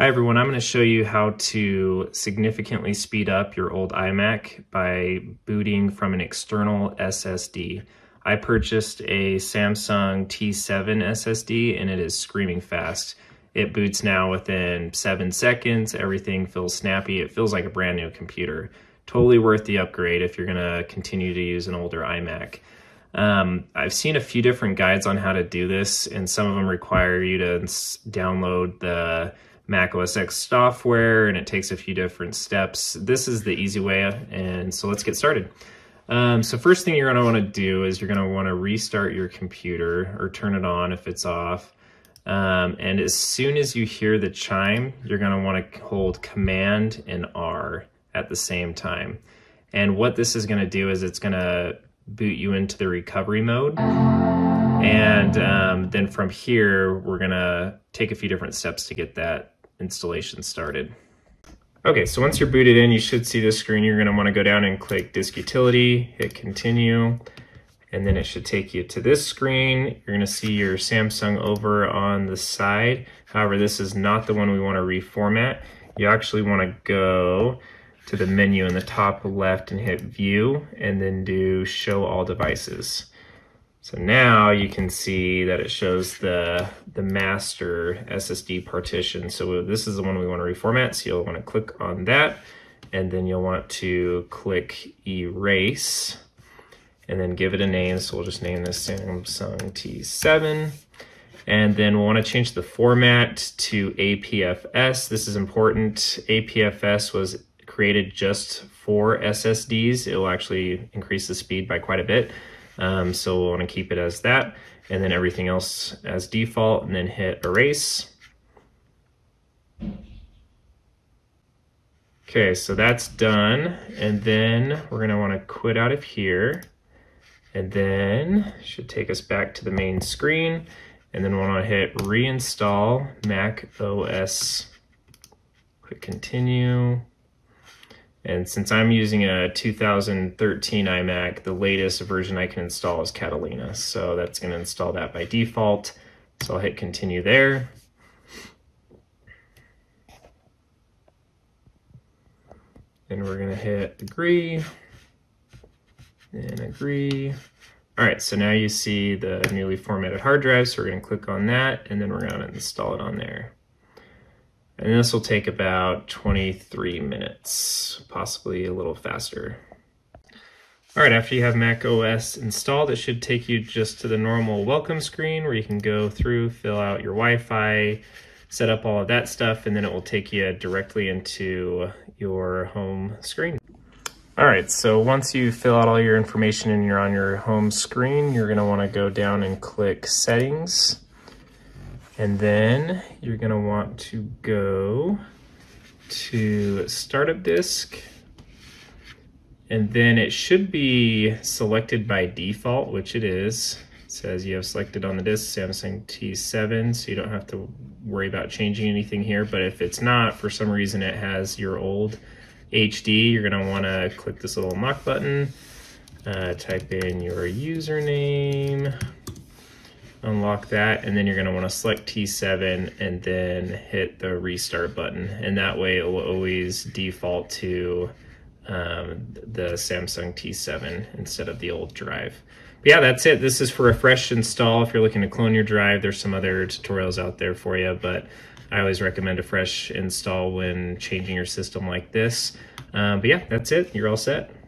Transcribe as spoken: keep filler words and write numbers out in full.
Hi everyone, I'm going to show you how to significantly speed up your old iMac by booting from an external S S D. I purchased a Samsung T seven S S D and it is screaming fast. It boots now within seven seconds, everything feels snappy, it feels like a brand new computer. Totally worth the upgrade if you're going to continue to use an older iMac. Um, I've seen a few different guides on how to do this, and some of them require you to download the mac O S ten software, and it takes a few different steps. This is the easy way, and so let's get started. Um, so first thing you're going to want to do is you're going to want to restart your computer or turn it on if it's off. Um, and as soon as you hear the chime, you're going to want to hold Command and R at the same time. And what this is going to do is it's going to boot you into the recovery mode. And um, then from here, we're going to take a few different steps to get that installation started. Okay, so once you're booted in, you should see this screen. You're gonna wanna go down and click Disk Utility, hit Continue, and then it should take you to this screen. You're gonna see your Samsung over on the side. However, this is not the one we wanna reformat. You actually wanna go to the menu in the top left and hit View, and then do Show All Devices. So now you can see that it shows the, the master S S D partition. So this is the one we want to reformat. So you'll want to click on that, and then you'll want to click Erase and then give it a name. So we'll just name this Samsung T seven. And then we'll want to change the format to A P F S. This is important. A P F S was created just for S S Ds. It will actually increase the speed by quite a bit. Um, so we'll want to keep it as that, and then everything else as default, and then hit Erase. Okay, so that's done, and then we're going to want to quit out of here, and then it should take us back to the main screen, and then we'll want to hit Reinstall mac O S. Click Continue. And since I'm using a two thousand thirteen iMac, the latest version I can install is Catalina. So that's going to install that by default. So I'll hit Continue there. And we're going to hit Agree. And Agree. All right, so now you see the newly formatted hard drive. So we're going to click on that, and then we're going to install it on there. And this will take about twenty-three minutes, possibly a little faster. All right, after you have mac O S installed, it should take you just to the normal welcome screen where you can go through, fill out your Wi-Fi, set up all of that stuff, and then it will take you directly into your home screen. All right, so once you fill out all your information and you're on your home screen, you're gonna wanna go down and click Settings. And then you're going to want to go to Startup Disk, and then it should be selected by default, which it is. It says you have selected on the disk Samsung T seven, so you don't have to worry about changing anything here. But if it's not, for some reason it has your old H D, you're going to want to click this little lock button, uh, type in your username, unlock that, and then you're going to want to select T seven and then hit the restart button, and that way it will always default to um, the Samsung T seven instead of the old drive. But yeah, that's it. This is for a fresh install. If you're looking to clone your drive, there's some other tutorials out there for you, but I always recommend a fresh install when changing your system like this. Um, but yeah, that's it. You're all set.